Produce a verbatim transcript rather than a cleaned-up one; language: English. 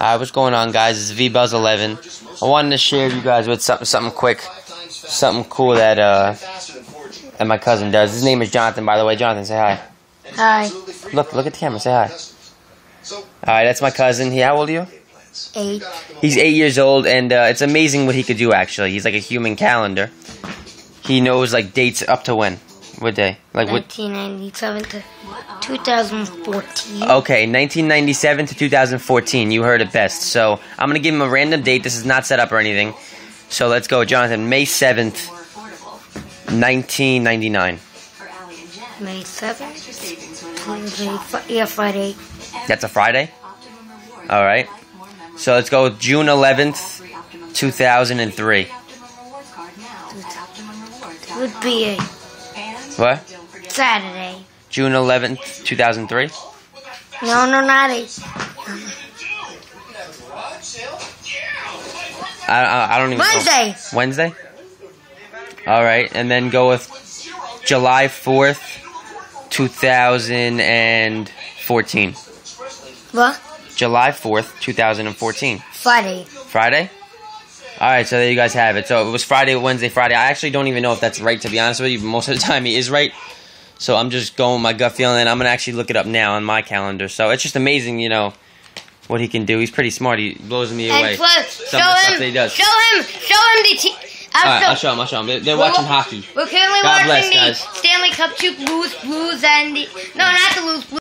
Uh, what's going on, guys? It's V Buzz eleven. I wanted to share you guys with something, something quick, something cool that uh, that my cousin does. His name is Jonathan, by the way. Jonathan, say hi. Hi. Look, look at the camera. Say hi. All right, that's my cousin. He, how old are you? Eight. He's eight years old, and uh, it's amazing what he could do. Actually, he's like a human calendar. He knows like dates up to when. What day? Like nineteen ninety-seven what? To two thousand fourteen. Okay, nineteen ninety-seven to two thousand fourteen. You heard it best. So I'm gonna give him a random date. This is not set up or anything. So let's go, Jonathan. May seventh, nineteen ninety-nine. May seventh. Yeah, Friday. That's a Friday. All right. So let's go with June eleventh, two thousand three. It would be a... What? Saturday. June eleventh, two thousand three? No, no, not it. I, I, I don't even Wednesday. Know. Wednesday? Alright, and then go with July fourth, two thousand fourteen. What? July fourth, two thousand fourteen. Friday. Friday? Alright, so there you guys have it. So it was Friday, Wednesday, Friday. I actually don't even know if that's right, to be honest with you. Most of the time he is right. So I'm just going with my gut feeling, and I'm going to actually look it up now on my calendar. So it's just amazing, you know, what he can do. He's pretty smart. He blows me away. And plus, some show of the him, stuff that he does. Show him, show him the team. Alright, I'll show him, I'll show him. They're, they're watching hockey. We're currently God watching bless, the guys. Stanley Cup two Blues, Blues, and the... No, not the Blues, Blues.